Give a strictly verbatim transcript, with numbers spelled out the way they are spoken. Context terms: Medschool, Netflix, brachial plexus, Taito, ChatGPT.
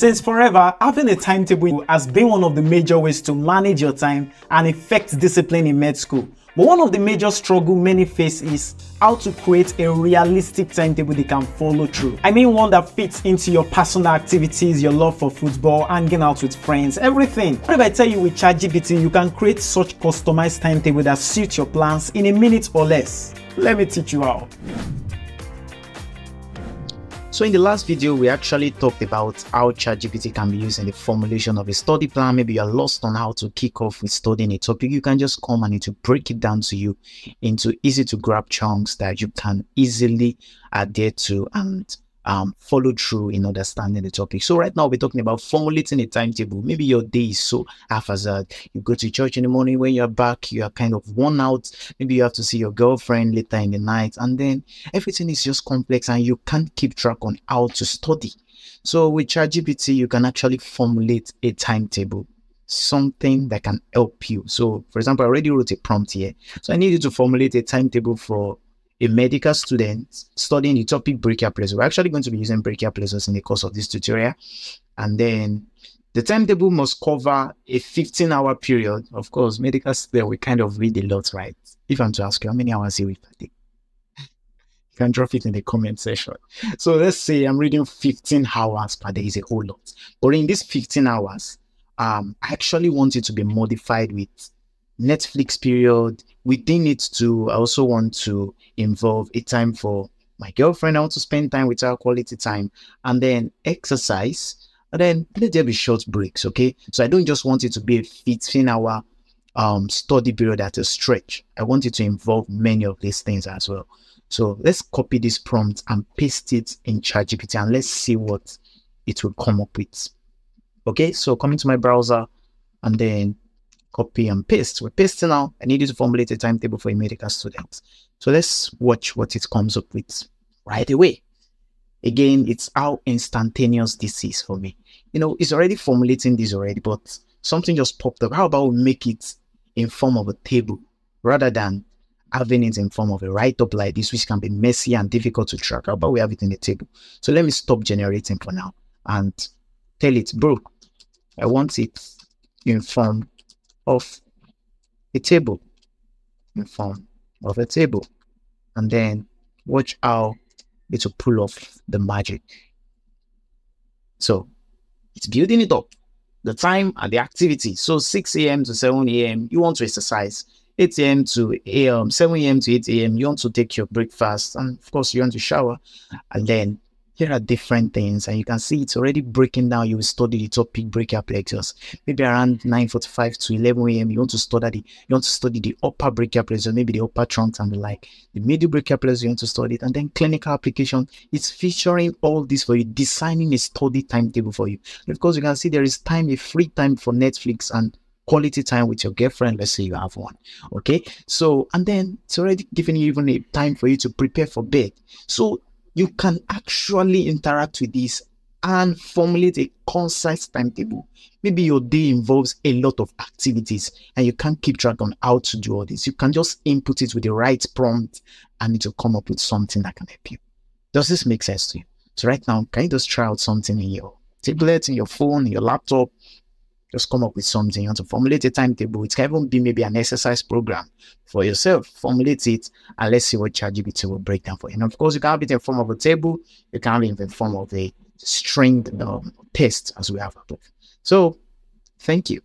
Since forever, having a timetable has been one of the major ways to manage your time and effect discipline in med school. But one of the major struggles many face is how to create a realistic timetable they can follow through. I mean one that fits into your personal activities, your love for football, hanging out with friends, everything. What if I tell you with ChatGPT, you can create such customized timetable that suits your plans in a minute or less? Let me teach you how. So in the last video, we actually talked about how ChatGPT can be used in the formulation of a study plan. Maybe you're lost on how to kick off with studying a topic. You can just come and it will break it down to you into easy to grab chunks that you can easily adhere to and um, follow through in understanding the topic. So right now we're talking about formulating a timetable. Maybe your day is so haphazard. You go to church in the morning, when you're back, you're kind of worn out. Maybe you have to see your girlfriend later in the night, and then everything is just complex and you can't keep track on how to study. So with ChatGPT, you can actually formulate a timetable, something that can help you. So for example, I already wrote a prompt here. So I need you to formulate a timetable for a medical student studying the topic brachial plexus. We're actually going to be using brachial plexus in the course of this tutorial. And then the timetable must cover a fifteen hour period. Of course, medical students, we kind of read a lot, right? If I'm to ask you, how many hours a week per day? You can drop it in the comment section. So let's say I'm reading fifteen hours per day, is a whole lot. But in these fifteen hours, um, I actually want it to be modified with Netflix period. Within it too, I also want to involve a time for my girlfriend. I want to spend time with her, quality time, and then exercise. And then let there be short breaks, okay? So I don't just want it to be a fifteen hour um, study period at a stretch. I want it to involve many of these things as well. So let's copy this prompt and paste it in ChatGPT and let's see what it will come up with. Okay, so come into my browser and then copy and paste. We're pasting now. I need you to formulate a timetable for a medical student. So let's watch what it comes up with right away. Again, it's how instantaneous this is for me. You know, it's already formulating this already, but something just popped up. How about we make it in form of a table rather than having it in form of a write-up like this, which can be messy and difficult to track? How about we have it in a table? So let me stop generating for now and tell it, bro, I want it in form of a table, in form of a table, and then watch how it will pull off the magic. So it's building it up, the time and the activity. So six A M to seven A M you want to exercise, eight A M to A M, seven A M to eight A M you want to take your breakfast, and of course you want to shower. And then here are different things, and you can see it's already breaking down. You will study the topic brachial plexus. Maybe around nine forty-five to eleven A M, you want to study the you want to study the upper brachial plexus, maybe the upper trunk and the like. The middle brachial plexus, you want to study it, and then clinical application. It's featuring all this for you, designing a study timetable for you. And of course, you can see there is time, a free time for Netflix and quality time with your girlfriend. Let's say you have one. Okay, so and then it's already giving you even a time for you to prepare for bed. So you can actually interact with this and formulate a concise timetable. Maybe your day involves a lot of activities and you can't keep track on how to do all this. You can just input it with the right prompt and it will come up with something that can help you. Does this make sense to you? So right now, can you just try out something in your tablet, in your phone, in your laptop? Just come up with something. You want to formulate a timetable. It can even be maybe an exercise program for yourself. Formulate it and let's see what ChatGPT will break down for you. And of course, you can have it in form of a table. You can have it in form of a stringed um, test as we have. So thank you.